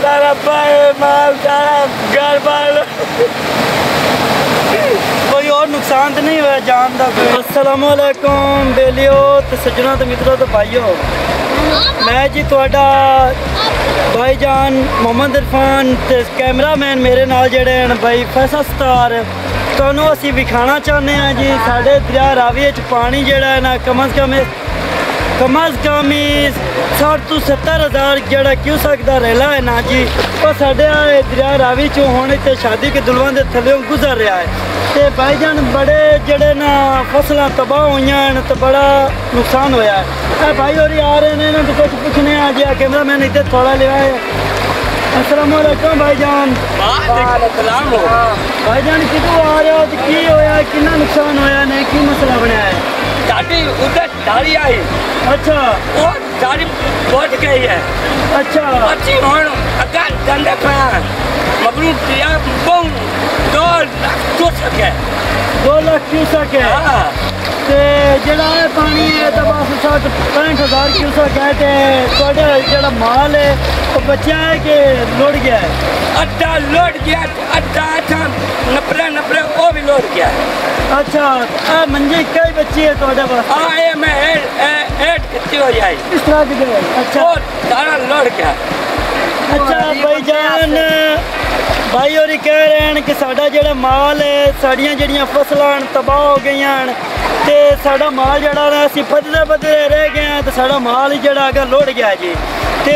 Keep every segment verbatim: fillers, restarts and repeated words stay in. सारा माल सारा घर बार कोई और नुकसान तो नहीं हुआ जान का। अस्सलाम वालेकुम बेलियो तो सज्जनों तो मित्रों तो भाइयों, मैं जी थोड़ा भाईजान मोहम्मद इरफान तो कैमरामैन मेरे नाल जड़े हैं भाई फैसल स्टार। तुहानू असीं विखाना चाहते हैं जी साढ़े दरिया रावी पानी जड़ा है ना कम अज़ कम कम अज कम साठ तो सत्तर हज़ार जरा क्यूसक का रेला है ना जी। और साढ़े दरिया रावी चो होने से शादी के दुल्हों के थल्यों गुजर रहा है तो भाई जान बड़े जड़े ना फसलें तबाह हुई तो बड़ा नुकसान होया है। भाई और आ रहे हैं तो कुछ पूछने आ गया कैमरा मैंने इधर थोड़ा लिया है। अस्सलाम वालेकुम भाई जान। भाई जान कितों आ रहे हो तो की होया कि नुकसान होया नहीं की मसला बनाया है? उधर डाली आई अच्छा और डाली बढ़ गई है अच्छा अच्छी अगर गंदे मबरू किया दो लाख क्यों सके दो लाख क्यों सके जड़ा पानी है तो बस साठ पैंठ हज़ार क्यों सके थोड़े जरा माल है तो बचा है कि लुट गया है? अच्छा लुट गया अच्छा अच्छा नपरे नपरे वो भी लुट गया अच्छा आ, मंजी कई बच्ची है थोड़े पास? हाँ ये मैं एट बच्ची हो जाए इस तरह की अच्छा सारा लुट गया। अच्छा भाई जान भाई और कह रहे हैं कि साडा जड़ा माल है साड़ियाँ जड़ियाँ फसलान तबाह हो गई तो साडा माल जड़ा असीं बदले बदले रह गए हैं तो साडा माल ही जड़ा अगर लुट गया जी। तो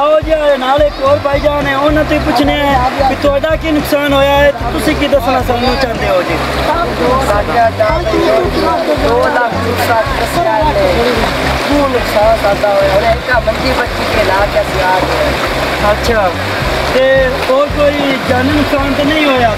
आओ जी नाल एक और भाई जान है उन्होंने तो पुछने कि तुहाडा की नुकसान होया है तो तुसीं की दसना समझना चाहते हो जी? दो लाख नुकसान अच्छा ते और कोई जानी नुकसान तो नहीं होया?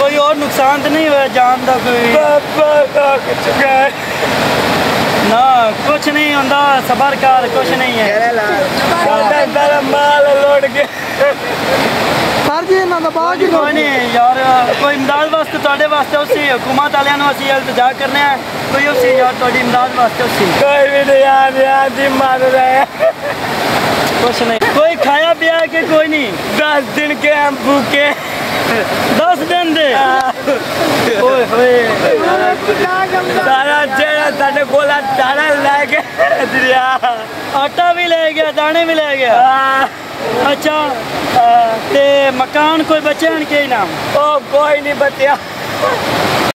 कोई और नुकसान तो नहीं हुआ जान का? कोई ना कुछ नहीं होता सबर कार कुछ नहीं है माल लौट के कोई नहीं यार कोई इमदाद वास्ते थोड़े वास्ते उसी हुकूमत वाले असी इल्तजा करने हैं कोई उसी यार थोड़ी इमदाद वास्ते उसी कोई भी नहीं यार यार जी मार रहा है कुछ नहीं कोई खाया पिया के कोई नहीं दस दिन के हम भूखे दस दिन दे सारा जेड़ा साढ़े कोला दाना लै गया आटा भी लै गया दाने भी लै गया। अच्छा ते मकान कोई बचे हैं के नाम? ओ कोई नहीं बचा